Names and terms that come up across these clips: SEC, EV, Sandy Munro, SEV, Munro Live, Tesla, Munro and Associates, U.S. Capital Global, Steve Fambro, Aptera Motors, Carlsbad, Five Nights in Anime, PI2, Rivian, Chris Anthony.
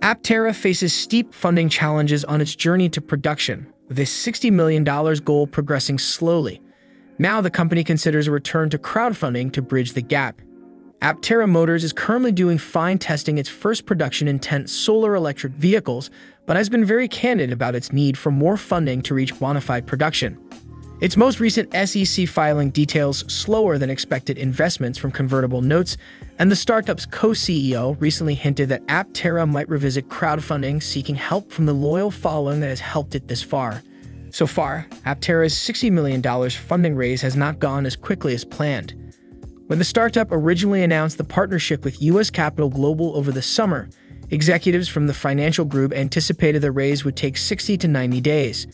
Aptera faces steep funding challenges on its journey to production, with a $60 million goal progressing slowly. Now the company considers a return to crowdfunding to bridge the gap. Aptera Motors is currently doing fine testing its first production-intent solar electric vehicles, but has been very candid about its need for more funding to reach bona fide production. Its most recent SEC filing details slower than expected investments from convertible notes, and the startup's co-CEO recently hinted that Aptera might revisit crowdfunding, seeking help from the loyal following that has helped it this far. So far, Aptera's $60 million funding raise has not gone as quickly as planned. When the startup originally announced the partnership with U.S. Capital Global over the summer, executives from the financial group anticipated the raise would take 60 to 90 days.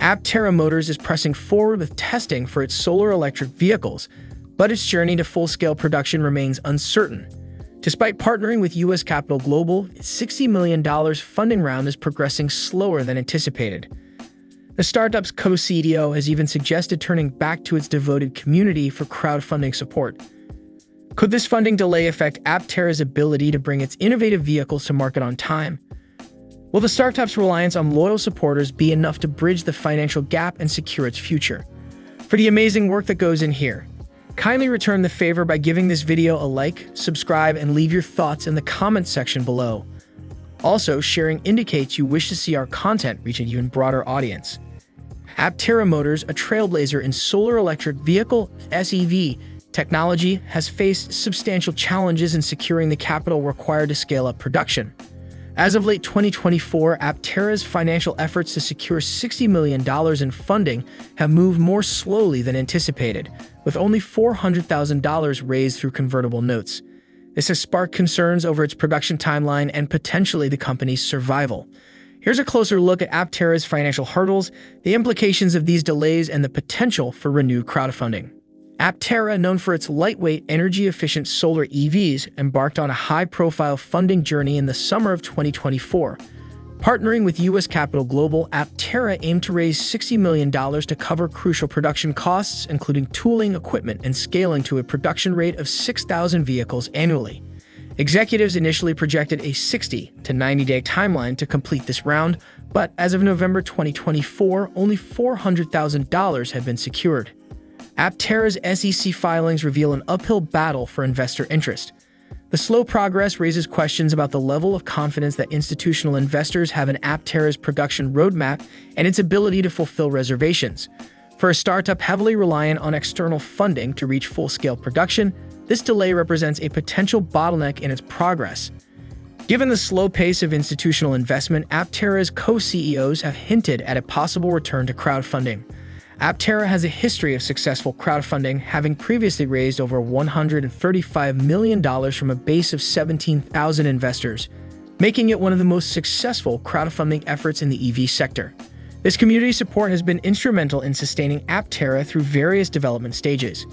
Aptera Motors is pressing forward with testing for its solar electric vehicles, but its journey to full-scale production remains uncertain. Despite partnering with U.S. Capital Global, its $60 million funding round is progressing slower than anticipated. The startup's co-CEO has even suggested turning back to its devoted community for crowdfunding support. Could this funding delay affect Aptera's ability to bring its innovative vehicles to market on time? Will the startup's reliance on loyal supporters be enough to bridge the financial gap and secure its future? For the amazing work that goes in here, kindly return the favor by giving this video a like, subscribe, and leave your thoughts in the comments section below. Also, sharing indicates you wish to see our content reach an even broader audience. Aptera Motors, a trailblazer in solar electric vehicle (SEV) technology, has faced substantial challenges in securing the capital required to scale up production. As of late 2024, Aptera's financial efforts to secure $60 million in funding have moved more slowly than anticipated, with only $400,000 raised through convertible notes. This has sparked concerns over its production timeline and potentially the company's survival. Here's a closer look at Aptera's financial hurdles, the implications of these delays, and the potential for renewed crowdfunding. Aptera, known for its lightweight, energy-efficient solar EVs, embarked on a high-profile funding journey in the summer of 2024. Partnering with U.S. Capital Global, Aptera aimed to raise $60 million to cover crucial production costs, including tooling, equipment, and scaling to a production rate of 6,000 vehicles annually. Executives initially projected a 60 to 90-day timeline to complete this round, but as of November 2024, only $400,000 had been secured. Aptera's SEC filings reveal an uphill battle for investor interest. The slow progress raises questions about the level of confidence that institutional investors have in Aptera's production roadmap and its ability to fulfill reservations. For a startup heavily reliant on external funding to reach full-scale production, this delay represents a potential bottleneck in its progress. Given the slow pace of institutional investment, Aptera's co-CEOs have hinted at a possible return to crowdfunding. Aptera has a history of successful crowdfunding, having previously raised over $135 million from a base of 17,000 investors, making it one of the most successful crowdfunding efforts in the EV sector. This community support has been instrumental in sustaining Aptera through various development stages.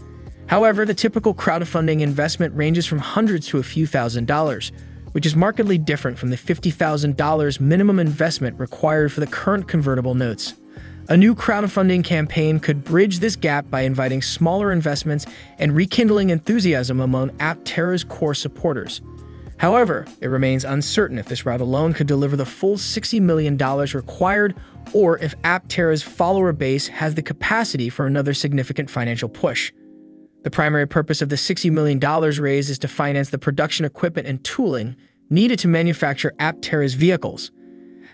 However, the typical crowdfunding investment ranges from hundreds to a few thousand dollars, which is markedly different from the $50,000 minimum investment required for the current convertible notes. A new crowdfunding campaign could bridge this gap by inviting smaller investments and rekindling enthusiasm among Aptera's core supporters. However, it remains uncertain if this route alone could deliver the full $60 million required, or if Aptera's follower base has the capacity for another significant financial push. The primary purpose of the $60 million raise is to finance the production equipment and tooling needed to manufacture Aptera's vehicles.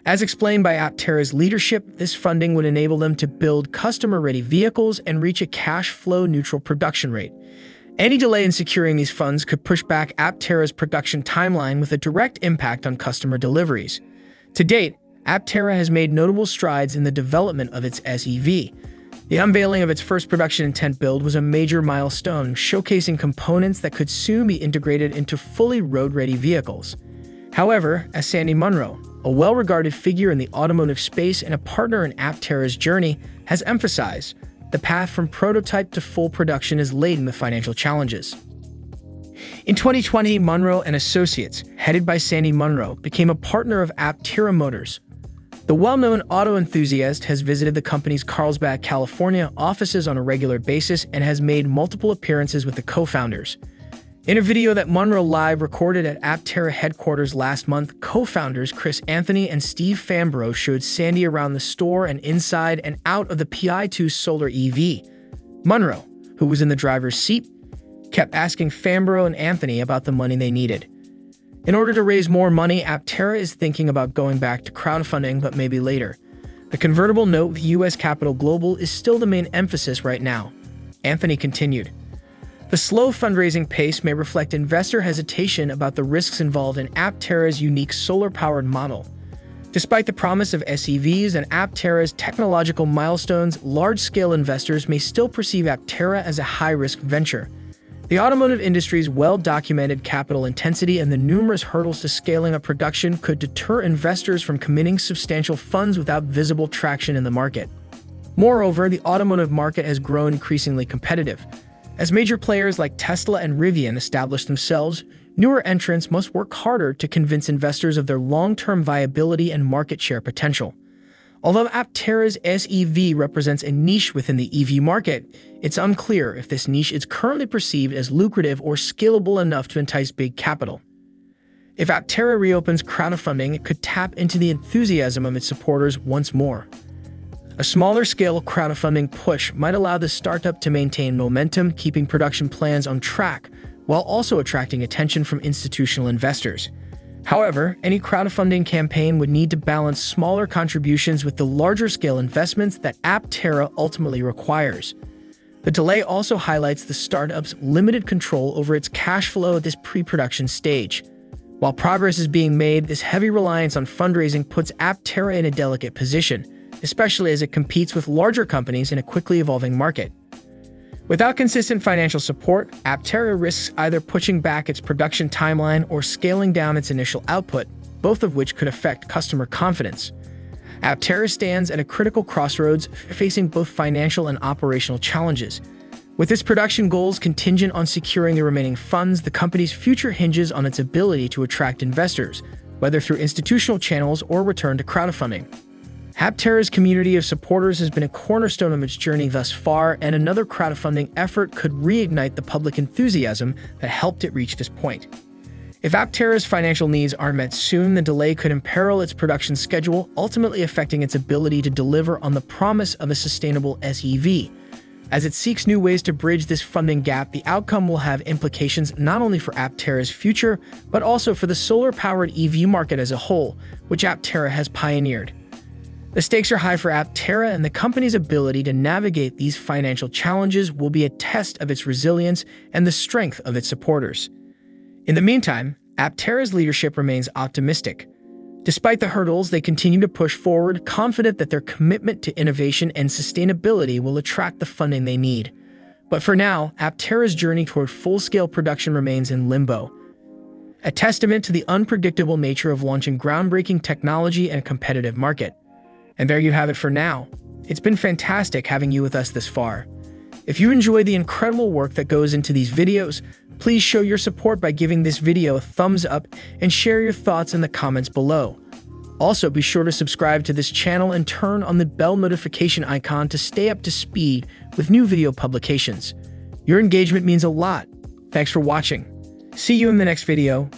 As explained by Aptera's leadership, this funding would enable them to build customer-ready vehicles and reach a cash-flow-neutral production rate. Any delay in securing these funds could push back Aptera's production timeline with a direct impact on customer deliveries. To date, Aptera has made notable strides in the development of its SEV. The unveiling of its first production intent build was a major milestone, showcasing components that could soon be integrated into fully road-ready vehicles. However, as Sandy Munro, a well-regarded figure in the automotive space and a partner in Aptera's journey, has emphasized, the path from prototype to full production is laden with financial challenges. In 2020, Munro and Associates, headed by Sandy Munro, became a partner of Aptera Motors. The well-known auto enthusiast has visited the company's Carlsbad, California offices on a regular basis and has made multiple appearances with the co-founders. In a video that Munro Live recorded at Aptera headquarters last month, co-founders Chris Anthony and Steve Fambro showed Sandy around the store and inside and out of the PI2 solar EV. Munro, who was in the driver's seat, kept asking Fambro and Anthony about the money they needed. In order to raise more money, Aptera is thinking about going back to crowdfunding, but maybe later. The convertible note with U.S. Capital Global is still the main emphasis right now. Anthony continued, "The slow fundraising pace may reflect investor hesitation about the risks involved in Aptera's unique solar-powered model. Despite the promise of SEVs and Aptera's technological milestones, large-scale investors may still perceive Aptera as a high-risk venture. The automotive industry's well-documented capital intensity and the numerous hurdles to scaling up production could deter investors from committing substantial funds without visible traction in the market. Moreover, the automotive market has grown increasingly competitive. As major players like Tesla and Rivian establish themselves, newer entrants must work harder to convince investors of their long-term viability and market share potential. Although Aptera's SEV represents a niche within the EV market, it's unclear if this niche is currently perceived as lucrative or scalable enough to entice big capital. If Aptera reopens crowdfunding, it could tap into the enthusiasm of its supporters once more. A smaller-scale crowdfunding push might allow the startup to maintain momentum, keeping production plans on track, while also attracting attention from institutional investors. However, any crowdfunding campaign would need to balance smaller contributions with the larger-scale investments that Aptera ultimately requires. The delay also highlights the startup's limited control over its cash flow at this pre-production stage. While progress is being made, this heavy reliance on fundraising puts Aptera in a delicate position, especially as it competes with larger companies in a quickly evolving market. Without consistent financial support, Aptera risks either pushing back its production timeline or scaling down its initial output, both of which could affect customer confidence. Aptera stands at a critical crossroads, facing both financial and operational challenges. With its production goals contingent on securing the remaining funds, the company's future hinges on its ability to attract investors, whether through institutional channels or return to crowdfunding. Aptera's community of supporters has been a cornerstone of its journey thus far, and another crowdfunding effort could reignite the public enthusiasm that helped it reach this point. If Aptera's financial needs aren't met soon, the delay could imperil its production schedule, ultimately affecting its ability to deliver on the promise of a sustainable SEV. As it seeks new ways to bridge this funding gap, the outcome will have implications not only for Aptera's future, but also for the solar-powered EV market as a whole, which Aptera has pioneered. The stakes are high for Aptera, and the company's ability to navigate these financial challenges will be a test of its resilience and the strength of its supporters. In the meantime, Aptera's leadership remains optimistic. Despite the hurdles, they continue to push forward, confident that their commitment to innovation and sustainability will attract the funding they need. But for now, Aptera's journey toward full-scale production remains in limbo, a testament to the unpredictable nature of launching groundbreaking technology in a competitive market. And there you have it for now. It's been fantastic having you with us this far. If you enjoy the incredible work that goes into these videos, please show your support by giving this video a thumbs up and share your thoughts in the comments below. Also, be sure to subscribe to this channel and turn on the bell notification icon to stay up to speed with new video publications. Your engagement means a lot. Thanks for watching. See you in the next video.